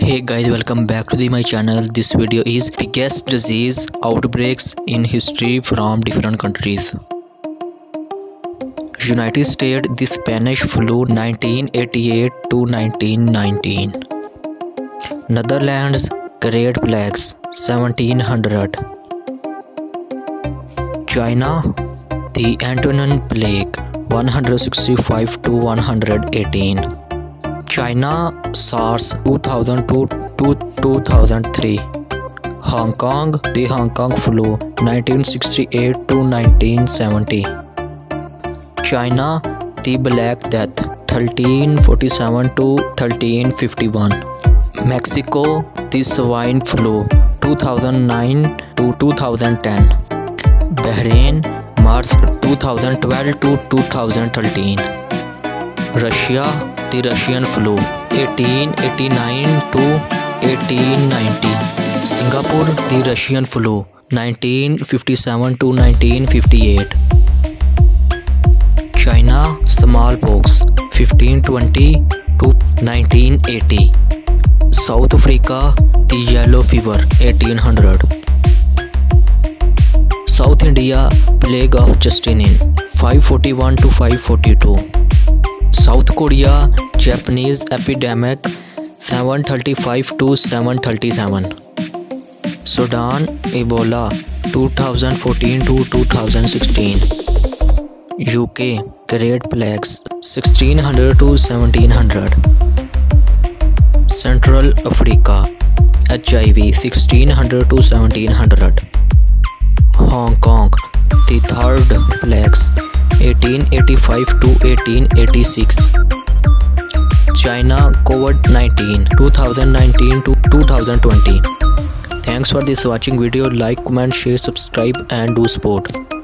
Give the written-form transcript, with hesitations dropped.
Hey guys, welcome back to my channel. This video is biggest disease outbreaks in history from different countries. United States, the Spanish flu 1988 to 1919. Netherlands, Great Plagues 1700. China, the Antonin Plague 165 to 118. China, SARS 2002 to 2003. Hong Kong, the Hong Kong flu 1968 to 1970. China, the Black Death 1347 to 1351. Mexico, the swine flu 2009 to 2010. Bahrain, March 2012 to 2013. Russia, the Russian flu 1889 to 1890. Singapore, the Russian flu 1957 to 1958. China, smallpox 1520 to 1980. South Africa, the yellow fever 1800. South India, Plague of Justinian 541 to 542. South Korea, Japanese epidemic 735 to 737. Sudan, Ebola 2014 to 2016. UK, Great Plagues 1600 to 1700. Central Africa, HIV 1600 to 1700. Hong Kong, the Third Plagues 1885 to 1886. China, COVID-19 2019 to 2020. Thanks for this watching video. Like, comment, share, subscribe and do support.